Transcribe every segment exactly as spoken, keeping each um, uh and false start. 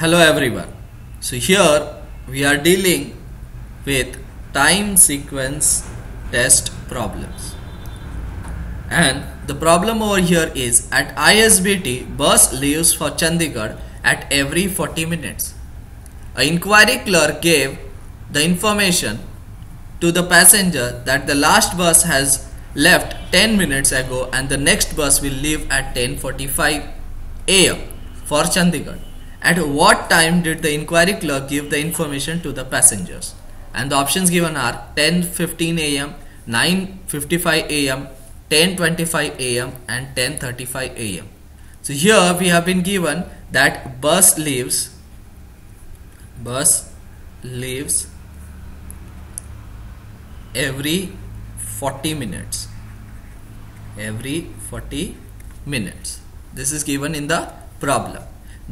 Hello everyone. So here we are dealing with time sequence test problems, and the problem over here is at I S B T bus leaves for Chandigarh at every forty minutes. A inquiry clerk gave the information to the passenger that the last bus has left ten minutes ago and the next bus will leave at ten forty-five a m for Chandigarh. At what time did the inquiry clerk give the information to the passengers? And the options given are ten fifteen a m, nine fifty-five a m, ten twenty-five a m and ten thirty-five a m So here we have been given that bus leaves bus leaves every forty minutes every forty minutes. This is given in the problem.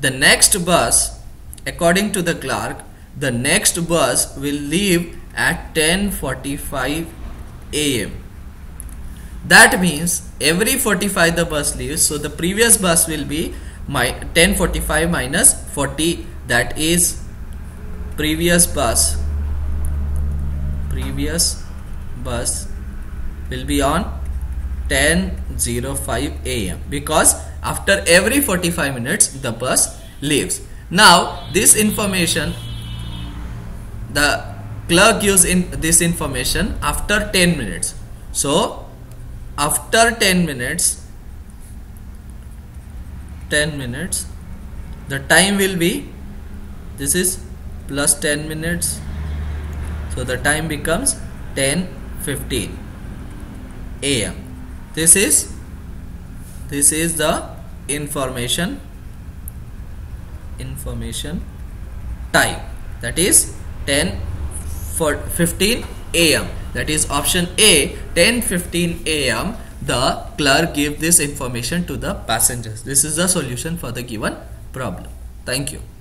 The next bus, according to the clerk, the next bus will leave at ten forty-five a m That means every forty-five the bus leaves, so the previous bus will be my ten forty-five minus forty, that is previous bus previous bus will be on ten oh five a m because after every forty-five minutes the bus leaves. Now this information the clerk gives in this information after ten minutes. So after ten minutes ten minutes the time will be, this is plus ten minutes, so the time becomes ten fifteen a m this is this is the information information time, that is ten fifteen a m That is option A, ten fifteen a m the clerk gave this information to the passengers. This is the solution for the given problem. Thank you.